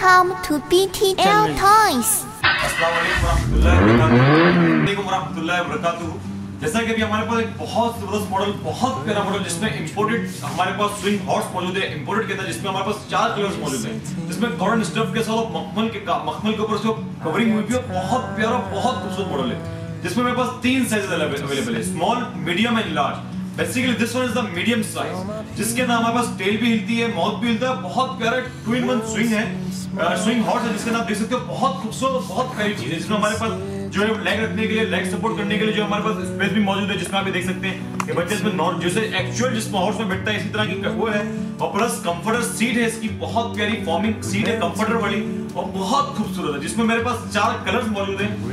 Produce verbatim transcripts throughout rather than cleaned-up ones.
Welcome to B T L Toys. जैसा कि अभी हमारे पास एक बहुत जबरदस्त मॉडल, बहुत प्यारा मॉडल जिसमें इंपोर्टेड हमारे पास स्विंग हॉर्स मौजूद है, इंपोर्टेड के अंदर जिसमें हमारे पास चार कलर्स मौजूद हैं, जिसमें गोल्डन स्टफ के साथ मखमल के मखमल के ऊपर से कवरिंग हुई है। बहुत प्यारा, बहुत खूबसूरत मॉडल है जिसमें मेरे पास तीन साइजेस अवेलेबल है, small, medium and large. Basically this one is the medium size जिसके अंदर हमारे पास टेल भी हिलती है, माउथ भी हिलता है। बहुत प्यारा टू इन वन स्विंग है, स्विंग हॉर्स है जिसके नाम देख सकते हो। बहुत खूबसूरत, बहुत प्यारी चीज है जिसमें हमारे पास जो है लेग रखने के लिए, लेग सपोर्ट करने के लिए जो हमारे पास स्पेस भी मौजूद है, जिसमें आप देख सकते हैं कि बच्चे इसमें नॉर्थ जैसे एक्चुअल जिसमें हॉर्स में बैठता है इसी तरह की वो है। और प्लस कंफर्टर सीट है, इसकी बहुत प्यारी फॉर्मिंग सीट है कंफर्टर वाली और बहुत खूबसूरत है, जिसमें मेरे पास चार कलर्स मौजूद हैं।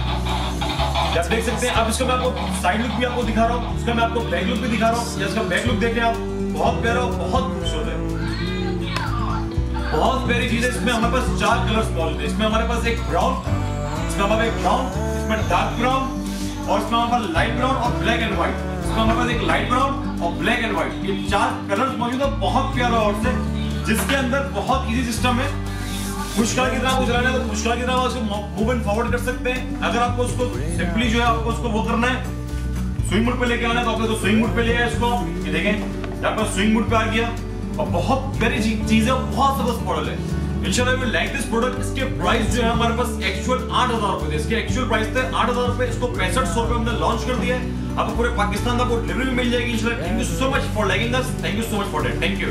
आप देख सकते हैं। अब इसको मैं आपको साइड लुक भी आपको दिखा रहा हूँ, उसका मैं आपको बैक लुक भी दिखा रहा हूँ। इसका बैक लुक देखें आप, बहुत प्यारा और बहुत खूबसूरत है, बहुत प्यारी चीज है। इसमें हमारे पास चार कलर्स मौजूद है, इसमें हमारे पास एक ब्राउन, इसमें हमारे एक ब्राउन, डार्क ब्राउन और इसमें हमारे पास लाइट ब्राउन और ब्लैक एंड व्हाइट। इसमें हमारे पास एक लाइट ब्राउन और ब्लैक एंड व्हाइट, ये चार कलर्स मौजूद है। बहुत प्यारा हॉर्स है जिसके अंदर बहुत इजी सिस्टम है, पुशकार की तरह चलाना है तो पुशकार की तरह उसको मूवमेंट फॉरवर्ड कर सकते हैं। अगर आपको उसको सिंपली जो है आपको उसको वो करना है, स्विंग मोड पे लेके आना है तो आपको स्विंग मोड पे ले आए इसको, ये देखें आपका स्विंग मोड पे आ गया। और बहुत प्यारी चीज है, बहुत जबरदस्त मॉडल है। इंशाल्लाह लाइक दिस प्रोडक्ट। इसके प्राइस जो है हमारे पास एक्चुअल आठ हजार रुपए थे, इसके एक्चुअल प्राइस थे आठ हजार रुपए। इसको पैंसठ सौ रुपए हमने लॉन्च कर दिया है, आपको पूरे पाकिस्तान का आपको डिलीवरी मिल जाएगी इंशाल्लाह। Thank you so much for liking us, thank you so much for that, thank you.